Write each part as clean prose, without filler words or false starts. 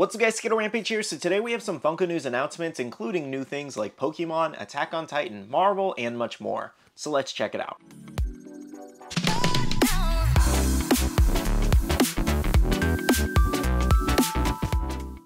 What's up guys, Skittle Rampage here. So today we have some Funko News announcements, including new things like Pokemon, Attack on Titan, Marvel, and much more. So let's check it out.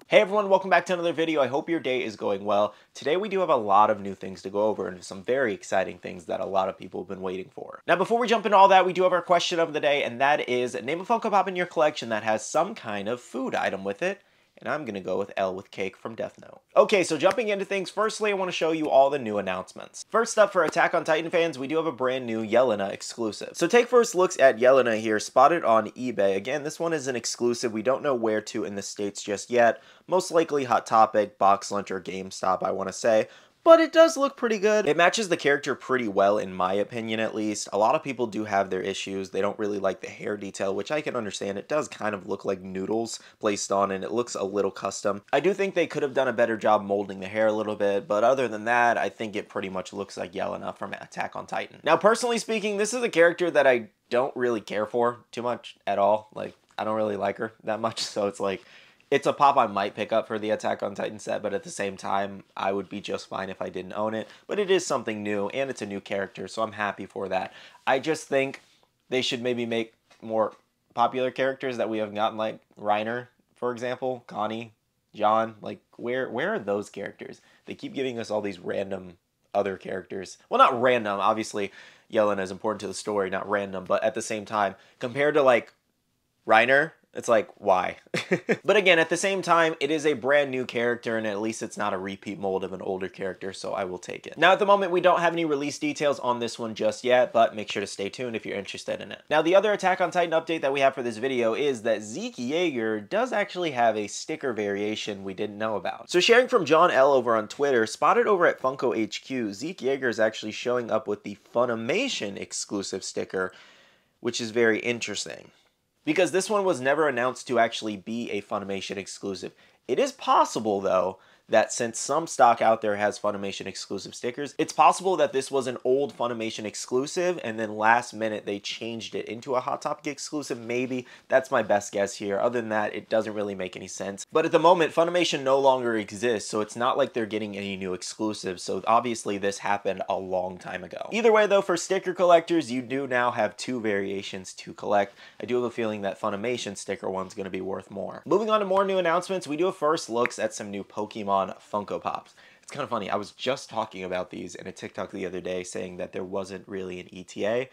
Hey everyone, welcome back to another video. I hope your day is going well. Today we do have a lot of new things to go over and some very exciting things that a lot of people have been waiting for. Now before we jump into all that, we do have our question of the day, and that is, name a Funko Pop in your collection that has some kind of food item with it. And I'm gonna go with L with Cake from Death Note. Okay, so jumping into things, firstly I want to show you all the new announcements. First up, for Attack on Titan fans, we do have a brand new Yelena exclusive. So take first looks at Yelena here, spotted on eBay. Again, this one is an exclusive. We don't know where to in the States just yet. Most likely Hot Topic, Box Lunch, or GameStop, I want to say. But it does look pretty good. It matches the character pretty well, in my opinion at least. A lot of people do have their issues. They don't really like the hair detail, which I can understand. It does kind of look like noodles placed on, and it looks a little custom. I do think they could have done a better job molding the hair a little bit, but other than that, I think it pretty much looks like Yelena from Attack on Titan. Now, personally speaking, this is a character that I don't really care for too much at all. Like, I don't really like her that much, so it's like, it's a pop I might pick up for the Attack on Titan set, but at the same time, I would be just fine if I didn't own it. But it is something new, and it's a new character, so I'm happy for that. I just think they should maybe make more popular characters that we have gotten, like Reiner, for example, Connie, John. Like, where are those characters? They keep giving us all these random other characters. Well, not random, obviously. Yelena is important to the story, not random. But at the same time, compared to, like, Reiner, it's like, why? But again, at the same time, it is a brand new character, and at least it's not a repeat mold of an older character, so I will take it. Now, at the moment, we don't have any release details on this one just yet, but make sure to stay tuned if you're interested in it. Now, the other Attack on Titan update that we have for this video is that Zeke Yeager does actually have a sticker variation we didn't know about. So sharing from John L over on Twitter, spotted over at Funko HQ, Zeke Yeager is actually showing up with the Funimation exclusive sticker, which is very interesting, because this one was never announced to actually be a Funimation exclusive. It is possible, though, that since some stock out there has Funimation exclusive stickers, it's possible that this was an old Funimation exclusive, and then last minute they changed it into a Hot Topic exclusive, maybe. That's my best guess here. Other than that, it doesn't really make any sense. But at the moment, Funimation no longer exists, so it's not like they're getting any new exclusives, so obviously this happened a long time ago. Either way, though, for sticker collectors, you do now have two variations to collect. I do have a feeling that Funimation sticker one's gonna be worth more. Moving on to more new announcements, we do have first looks at some new Pokemon Funko Pops. It's kind of funny, I was just talking about these in a TikTok the other day, saying that there wasn't really an ETA,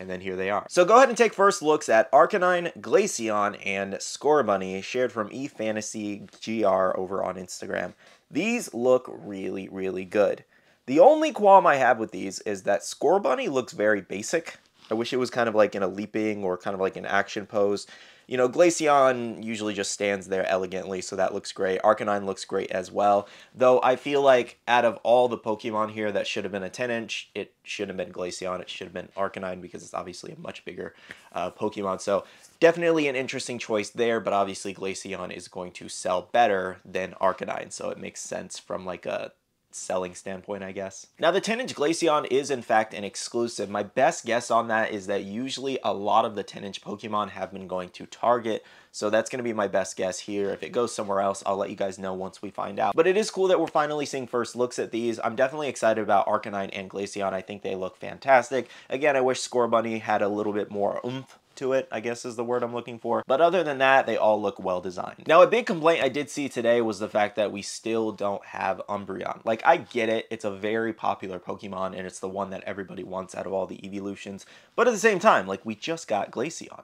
and then here they are. So go ahead and take first looks at Arcanine, Glaceon, and Scorbunny, shared from eFantasyGR over on Instagram. These look really, really good. The only qualm I have with these is that Scorbunny looks very basic. I wish it was kind of like in a leaping or kind of like an action pose. You know, Glaceon usually just stands there elegantly, so that looks great. Arcanine looks great as well. Though, I feel like out of all the Pokemon here that should have been a 10-inch, it should have been Glaceon, it should have been Arcanine, because it's obviously a much bigger Pokemon. So, definitely an interesting choice there, but obviously Glaceon is going to sell better than Arcanine, so it makes sense from like a selling standpoint, I guess. Now, the 10-inch Glaceon is, in fact, an exclusive. My best guess on that is that usually a lot of the 10-inch Pokemon have been going to Target, so that's going to be my best guess here. If it goes somewhere else, I'll let you guys know once we find out. But it is cool that we're finally seeing first looks at these. I'm definitely excited about Arcanine and Glaceon. I think they look fantastic. Again, I wish Scorbunny had a little bit more oomph to it, I guess is the word I'm looking for. But other than that, they all look well designed. Now, a big complaint I did see today was the fact that we still don't have Umbreon. Like, I get it. It's a very popular Pokemon, and it's the one that everybody wants out of all the Eeveelutions. But at the same time, like, we just got Glaceon.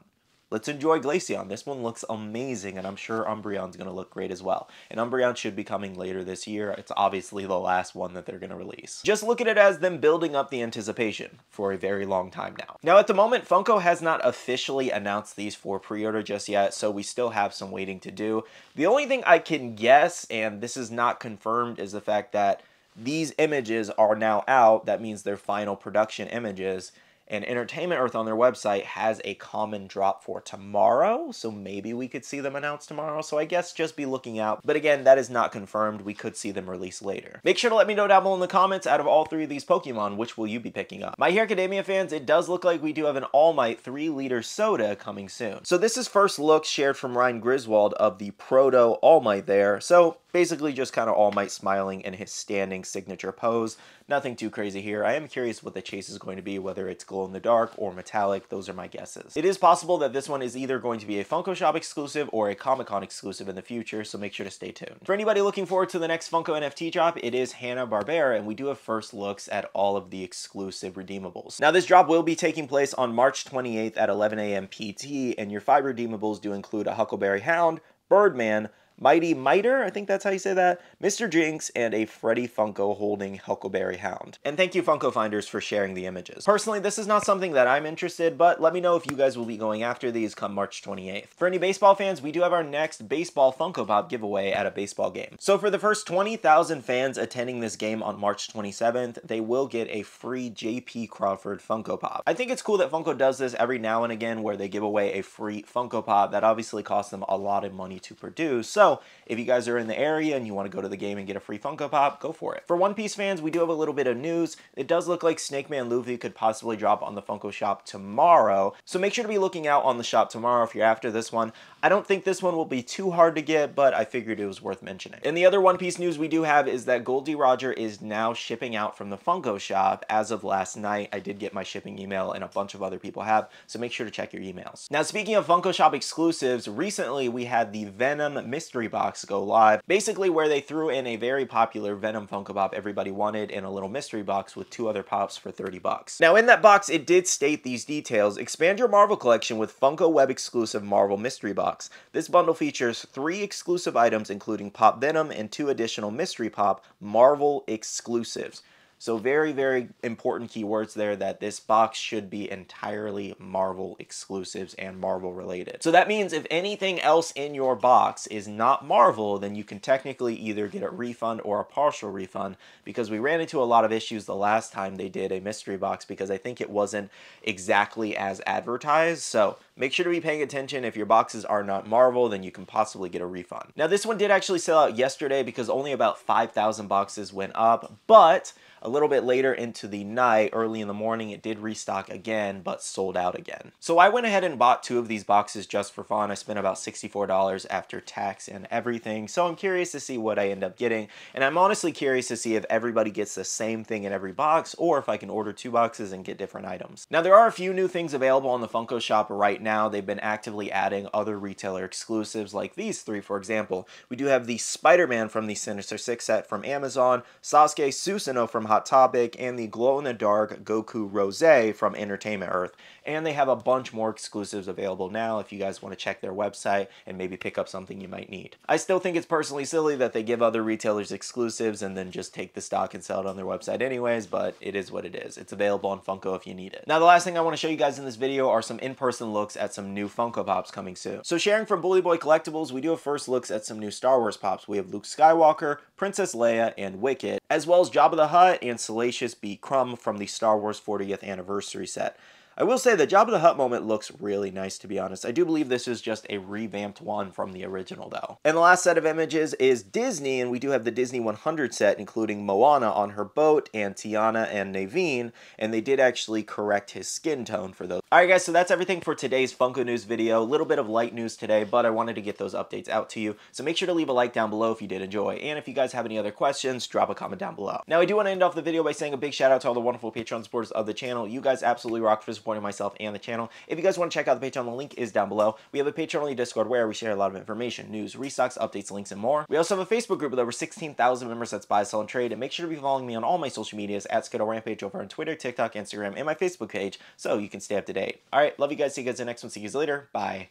Let's enjoy Glaceon. This one looks amazing, and I'm sure Umbreon's going to look great as well. And Umbreon should be coming later this year. It's obviously the last one that they're going to release. Just look at it as them building up the anticipation for a very long time now. Now, at the moment, Funko has not officially announced these for pre-order just yet, so we still have some waiting to do. The only thing I can guess, and this is not confirmed, is the fact that these images are now out. That means they're final production images. And Entertainment Earth on their website has a common drop for tomorrow, so maybe we could see them announced tomorrow, so I guess just be looking out. But again, that is not confirmed. We could see them released later. Make sure to let me know down below in the comments, out of all three of these Pokemon, which will you be picking up? My Hero Academia fans, it does look like we do have an All Might 3-liter soda coming soon. So this is first look shared from Ryan Griswold of the Proto All Might there, so basically just kind of All Might smiling in his standing signature pose. Nothing too crazy here. I am curious what the chase is going to be, whether it's glow-in-the-dark or metallic. Those are my guesses. It is possible that this one is either going to be a Funko Shop exclusive or a Comic-Con exclusive in the future, so make sure to stay tuned. For anybody looking forward to the next Funko NFT drop, it is Hanna-Barbera, and we do have first looks at all of the exclusive redeemables. Now, this drop will be taking place on March 28th at 11 a.m. PT, and your 5 redeemables do include a Huckleberry Hound, Birdman, Mighty Miter, I think that's how you say that, Mr. Jinx, and a Freddy Funko holding Huckleberry Hound. And thank you, Funko Finders, for sharing the images. Personally, this is not something that I'm interested, but let me know if you guys will be going after these come March 28th. For any baseball fans, we do have our next baseball Funko Pop giveaway at a baseball game. So for the first 20,000 fans attending this game on March 27th, they will get a free JP Crawford Funko Pop. I think it's cool that Funko does this every now and again where they give away a free Funko Pop. That obviously costs them a lot of money to produce. So if you guys are in the area and you want to go to the game and get a free Funko Pop, go for it. For One Piece fans, we do have a little bit of news. It does look like Snake Man Luffy could possibly drop on the Funko Shop tomorrow, so make sure to be looking out on the shop tomorrow if you're after this one. I don't think this one will be too hard to get, but I figured it was worth mentioning. And the other One Piece news we do have is that Goldie Roger is now shipping out from the Funko Shop as of last night. I did get my shipping email and a bunch of other people have, so make sure to check your emails. Now, speaking of Funko Shop exclusives, recently we had the Venom Mystery Box go live, basically where they threw in a very popular Venom Funko Pop everybody wanted in a little mystery box with 2 other pops for 30 bucks. Now, in that box, it did state these details: expand your Marvel collection with Funko Web exclusive Marvel Mystery Box. This bundle features 3 exclusive items, including Pop Venom and 2 additional mystery pop Marvel exclusives. So very, very important keywords there, that this box should be entirely Marvel exclusives and Marvel related. So that means if anything else in your box is not Marvel, then you can technically either get a refund or a partial refund, because we ran into a lot of issues the last time they did a mystery box because I think it wasn't exactly as advertised. So make sure to be paying attention. If your boxes are not Marvel, then you can possibly get a refund. Now, this one did actually sell out yesterday because only about 5,000 boxes went up, but a little bit later into the night, early in the morning, it did restock again, but sold out again. So I went ahead and bought 2 of these boxes just for fun. I spent about $64 after tax and everything, so I'm curious to see what I end up getting. And I'm honestly curious to see if everybody gets the same thing in every box, or if I can order 2 boxes and get different items. Now, there are a few new things available on the Funko Shop right now. They've been actively adding other retailer exclusives like these 3, for example. We do have the Spider-Man from the Sinister Six set from Amazon, Sasuke Susanoo from Hot Topic, and the glow-in-the-dark Goku Rosé from Entertainment Earth. And they have a bunch more exclusives available now if you guys want to check their website and maybe pick up something you might need. I still think it's personally silly that they give other retailers exclusives and then just take the stock and sell it on their website anyways, but it is what it is. It's available on Funko if you need it. Now, the last thing I want to show you guys in this video are some in-person looks at some new Funko Pops coming soon. So sharing from Bully Boy Collectibles, we do have first looks at some new Star Wars Pops. We have Luke Skywalker, Princess Leia, and Wicket, as well as Jabba the Hutt and Salacious B. Crumb from the Star Wars 40th Anniversary set. I will say the Jabba the Hutt moment looks really nice, to be honest. I do believe this is just a revamped one from the original, though. And the last set of images is Disney, and we do have the Disney 100 set, including Moana on her boat, and Tiana and Naveen, and they did actually correct his skin tone for those. Alright guys, so that's everything for today's Funko News video. A little bit of light news today, but I wanted to get those updates out to you, so make sure to leave a like down below if you did enjoy, and if you guys have any other questions, drop a comment down below. Now, I do want to end off the video by saying a big shout out to all the wonderful Patreon supporters of the channel. You guys absolutely rock for supporting myself and the channel. If you guys want to check out the Patreon, the link is down below. We have a Patreon-only Discord where we share a lot of information, news, restocks, updates, links, and more. We also have a Facebook group with over 16,000 members that's buy, sell, and trade, and make sure to be following me on all my social medias at Skittle Rampage over on Twitter, TikTok, Instagram, and my Facebook page so you can stay up to date. All right, love you guys. See you guys in the next one. See you guys later. Bye.